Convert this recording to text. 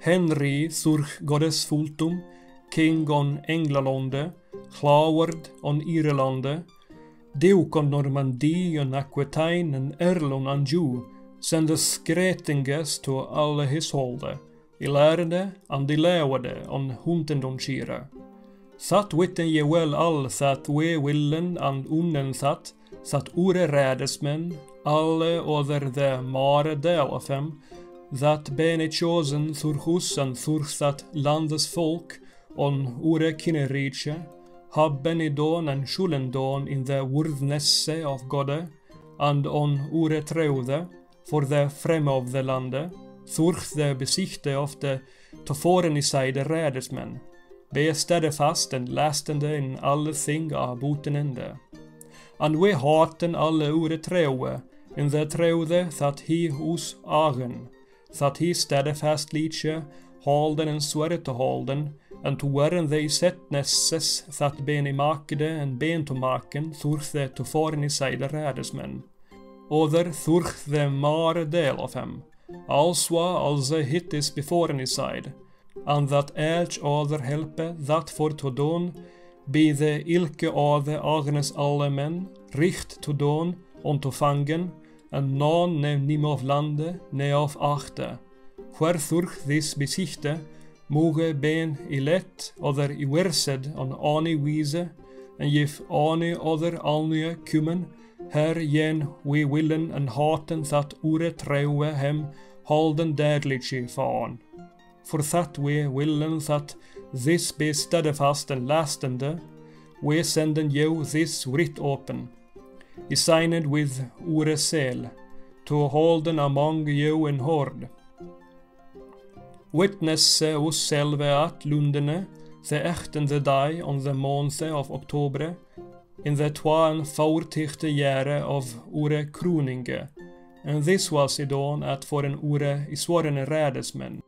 Henry surg godesfultum, Kengon Englalonde, Hlaward on Irelande, Deukon Normandien Aquitainen Erlon Anjou, sendes gretinges to alle his holde, ilärde and iläwade on Huntendonshire. Satt witten ye well all satt we willen and unnen satt, satt ure rädesmän, alle other the mare delafem, that bene chosen surhusen sursatt landes folk, on ure kinerice, haben idon and schulendon in the worthnesse of Gode, and on ure treude, for the fremme of the lande, surch the besichte of the toforeniside rädesmän, be steadfast and lastende in alle thing av boten ende. And we haten alle ure treue, in the treude that he hos agen, that he steadfast liche, holden and swear to holden, and to weren they set nesses that ben I makede and ben to maken, surch the toforeniside rädesmän. Other surch the mare del of him, alswa alse hittis beforeniside, and that each other helpe that for to don, be the ilke other agnes alle men, richt to don, on to fangen, and none ne nim of lande, ne of achte. Where surch this besichte, moge ben ilet, other iwersed on any wiese, and if any other alnie kummen, her jen we willen and haten that ure treue hem, holden deadliche faen. For that we willen that this be steadfast and lastende, we senden you this writ open, signed with ure seal, to holden among you in hord. Witness us selve at lundene, the echtende day on the månse of October, in the 42 year of ure kroninge, and this was idon at for en ure isvorene rädesmän.